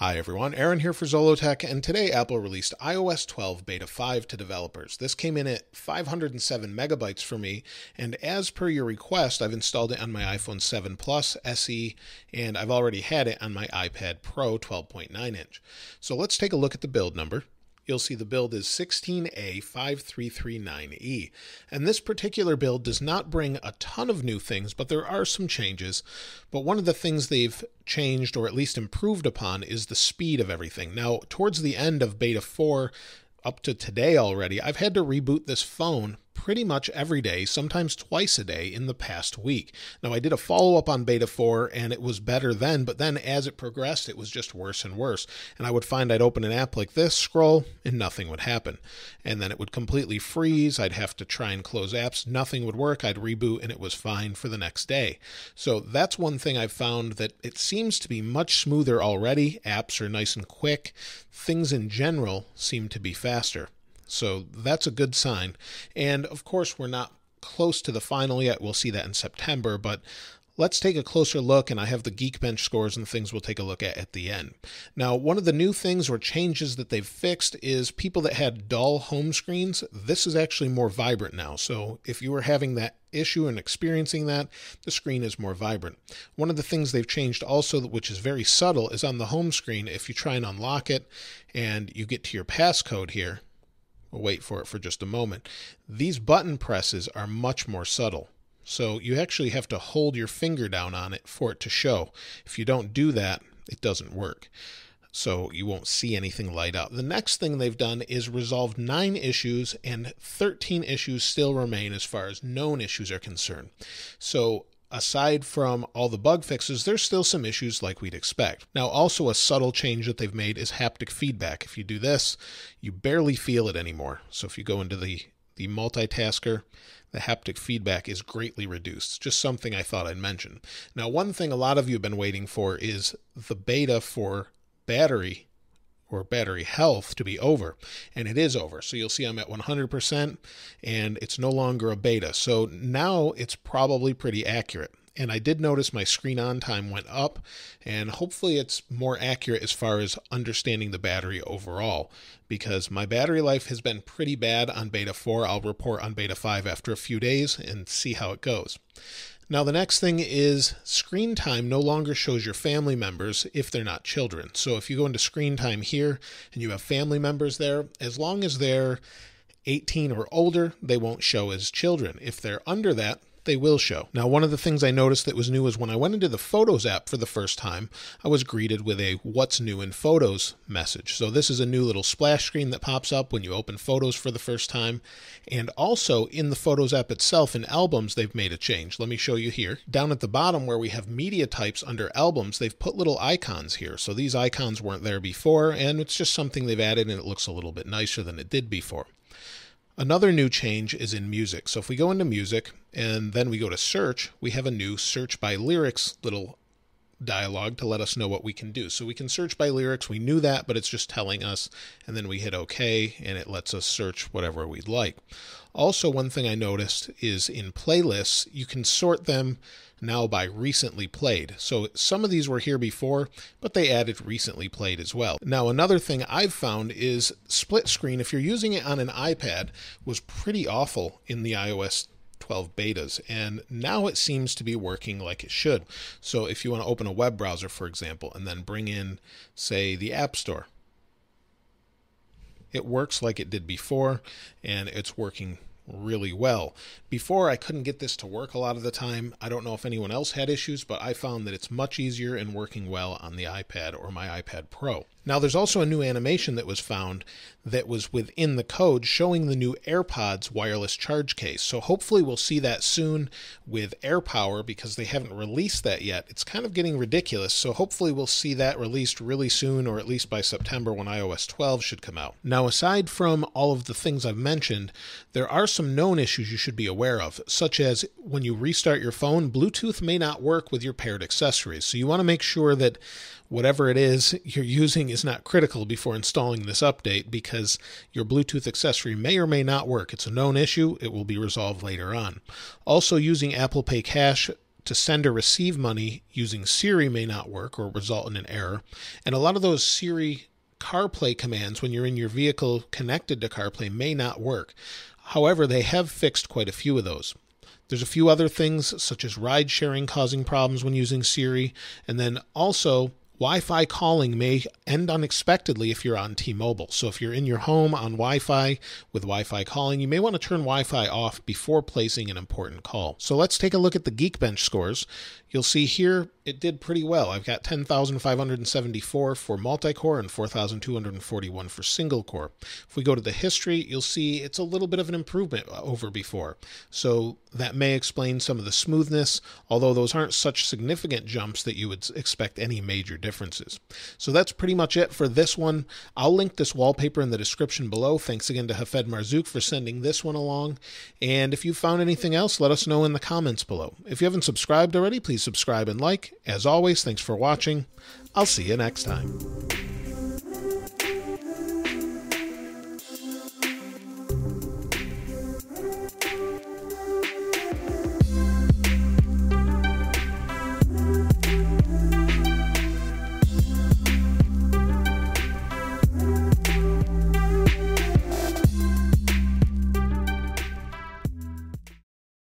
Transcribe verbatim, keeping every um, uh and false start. Hi everyone, Aaron here for Zolotech, and today Apple released i O S twelve beta five to developers. This came in at five hundred seven megabytes for me, and as per your request, I've installed it on my iPhone seven plus S E, and I've already had it on my iPad Pro twelve point nine inch. So let's take a look at the build number. You'll see the build is sixteen A five three three nine E. And this particular build does not bring a ton of new things, but there are some changes. But one of the things they've changed, or at least improved upon, is the speed of everything. Now, towards the end of beta four, up to today already, I've had to reboot this phone pretty much every day, sometimes twice a day in the past week. Now, I did a follow-up on beta four, and it was better then, but then as it progressed, it was just worse and worse. And I would find I'd open an app like this, scroll, and nothing would happen. And then it would completely freeze. I'd have to try and close apps. Nothing would work. I'd reboot, and it was fine for the next day. So that's one thing I've found, that it seems to be much smoother already. Apps are nice and quick. Things in general seem to be faster. So that's a good sign. And of course, we're not close to the final yet. We'll see that in September, but let's take a closer look, and I have the Geekbench scores and things we'll take a look at at the end. Now, one of the new things or changes that they've fixed is people that had dull home screens. This is actually more vibrant now. So if you were having that issue and experiencing that, the screen is more vibrant. One of the things they've changed also, which is very subtle, is on the home screen, if you try and unlock it and you get to your passcode here, we'll wait for it for just a moment. These button presses are much more subtle. So you actually have to hold your finger down on it for it to show. If you don't do that, it doesn't work. So you won't see anything light up. The next thing they've done is resolved nine issues, and thirteen issues still remain as far as known issues are concerned. So aside from all the bug fixes, there's still some issues like we'd expect. Now, also a subtle change that they've made is haptic feedback. If you do this, you barely feel it anymore. So if you go into the, the multitasker, the haptic feedback is greatly reduced. Just something I thought I'd mention. Now, one thing a lot of you have been waiting for is the beta for battery or battery health to be over, and it is over. So you'll see I'm at one hundred percent, and it's no longer a beta. So now it's probably pretty accurate. And I did notice my screen on time went up, and hopefully it's more accurate as far as understanding the battery overall, because my battery life has been pretty bad on beta four. I'll report on beta five after a few days and see how it goes. Now, the next thing is screen time no longer shows your family members if they're not children. So if you go into screen time here and you have family members there, as long as they're eighteen or older, they won't show as children. If they're under that, they will show. Now, one of the things I noticed that was new is when I went into the Photos app for the first time, I was greeted with a "What's new in Photos" message. So this is a new little splash screen that pops up when you open Photos for the first time. And also in the Photos app itself, in Albums, they've made a change. Let me show you here. Down at the bottom where we have media types under Albums, they've put little icons here. So these icons weren't there before, and it's just something they've added, and it looks a little bit nicer than it did before. Another new change is in Music. So if we go into Music and then we go to Search, we have a new Search by Lyrics little dialogue to let us know what we can do. So we can search by lyrics. We knew that, but it's just telling us, and then we hit OK, and it lets us search whatever we'd like. Also, one thing I noticed is in Playlists, you can sort them now by Recently Played. So some of these were here before, but they added Recently Played as well. Now, another thing I've found is split screen, if you're using it on an iPad, was pretty awful in the i O S twelve betas, and now it seems to be working like it should. So if you want to open a web browser, for example, and then bring in, say, the App Store, it works like it did before, and it's working really well. Before, I couldn't get this to work a lot of the time. I don't know if anyone else had issues, but I found that it's much easier and working well on the iPad or my iPad Pro. Now, there's also a new animation that was found that was within the code showing the new AirPods wireless charge case. So hopefully we'll see that soon with AirPower, because they haven't released that yet. It's kind of getting ridiculous. So hopefully we'll see that released really soon, or at least by September when i O S twelve should come out. Now, aside from all of the things I've mentioned, there are some Some known issues you should be aware of, such as when you restart your phone, Bluetooth may not work with your paired accessories. So you want to make sure that whatever it is you're using is not critical before installing this update, because your Bluetooth accessory may or may not work. It's a known issue. It will be resolved later on. Also, using Apple Pay Cash to send or receive money using Siri may not work or result in an error. And a lot of those Siri CarPlay commands, when you're in your vehicle connected to CarPlay, may not work. However, they have fixed quite a few of those. There's a few other things, such as ride sharing causing problems when using Siri, and then also Wi-Fi calling may end unexpectedly if you're on T-Mobile. So if you're in your home on Wi-Fi with Wi-Fi calling, you may want to turn Wi-Fi off before placing an important call. So let's take a look at the Geekbench scores. You'll see here it did pretty well. I've got ten thousand five hundred seventy-four for multi-core and four thousand two hundred forty-one for single core. If we go to the history, you'll see it's a little bit of an improvement over before. So that may explain some of the smoothness, although those aren't such significant jumps that you would expect any major difference. differences. So that's pretty much it for this one. I'll link this wallpaper in the description below. Thanks again to Hafed Marzouk for sending this one along. And if you found anything else, let us know in the comments below. If you haven't subscribed already, please subscribe and like. As always, thanks for watching. I'll see you next time.